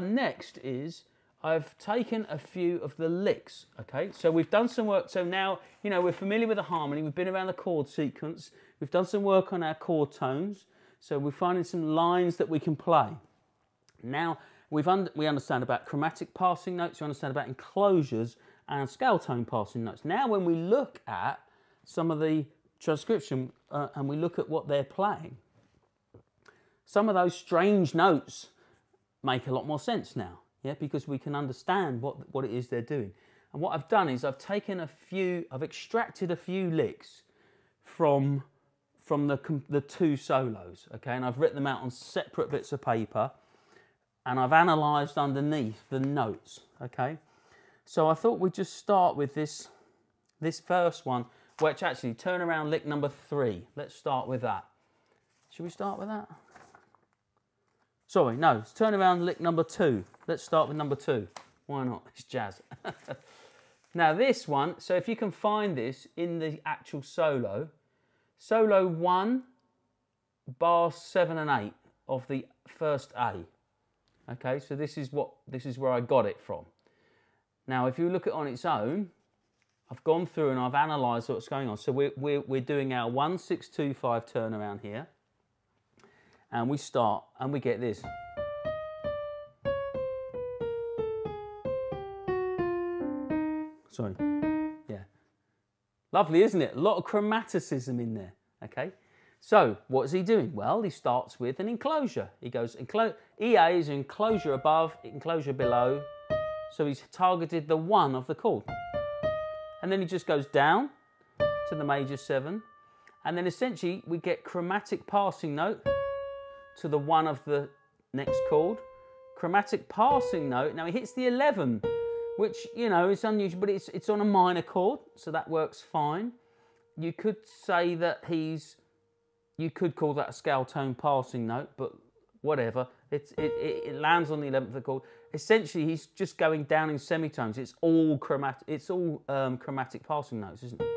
done next is I've taken a few of the licks, okay? So we've done some work, so now, you know, we're familiar with the harmony, we've been around the chord sequence, we've done some work on our chord tones, so we're finding some lines that we can play. Now, we understand about chromatic passing notes, we understand about enclosures and scale tone passing notes. Now, when we look at some of the transcription and we look at what they're playing, some of those strange notes make a lot more sense now, yeah, because we can understand what it is they're doing. And what I've done is I've taken a few, I've extracted a few licks from the two solos, okay, and I've written them out on separate bits of paper, and I've analysed underneath the notes, okay. So I thought we'd just start with this first one, which actually turnaround lick number 3. Let's start with that. Should we start with that? Sorry, no, it's turnaround lick number 2. Let's start with number 2. Why not? It's jazz. Now this one, so if you can find this in the actual solo, solo 1, bars 7 and 8 of the first A. Okay, so this is where I got it from. Now, if you look at it on its own, I've gone through and I've analysed what's going on. So we're doing our 1, 6, 2, 5 turnaround here. And we start and we get this. Sorry, yeah. Lovely, isn't it? A lot of chromaticism in there, okay? So what's he doing? Well, he starts with an enclosure. He goes, EA is enclosure above, enclosure below. So he's targeted the 1 of the chord. And then he just goes down to the major 7. And then essentially we get chromatic passing note to the 1 of the next chord. Chromatic passing note, now he hits the 11, which, you know, is unusual, but it's on a minor chord, so that works fine. You could say that you could call that a scale tone passing note, but whatever, it lands on the 11th chord. Essentially, he's just going down in semitones. It's all chromatic passing notes, isn't it?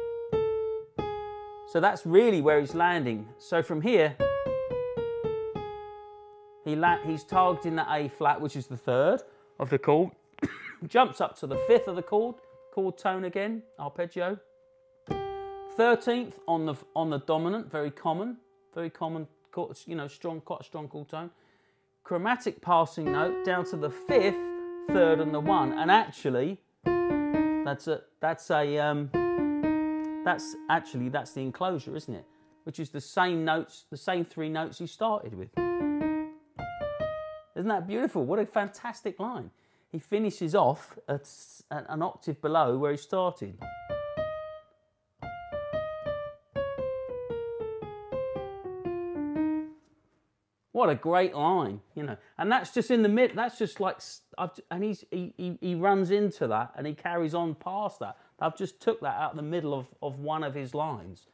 So that's really where he's landing. So from here, he's targeting the A flat, which is the 3rd of the chord, jumps up to the 5th of the chord tone again, arpeggio. 13th on the dominant, very common, you know, quite a strong chord tone. Chromatic passing note down to the 5th, 3rd, and the 1. And actually, that's the enclosure, isn't it? Which is the same notes, the same 3 notes you started with. Isn't that beautiful? What a fantastic line. He finishes off at an octave below where he started. What a great line, you know. And that's just in the mid, that's just like, and he runs into that and he carries on past that. I've just took that out of the middle of one of his lines.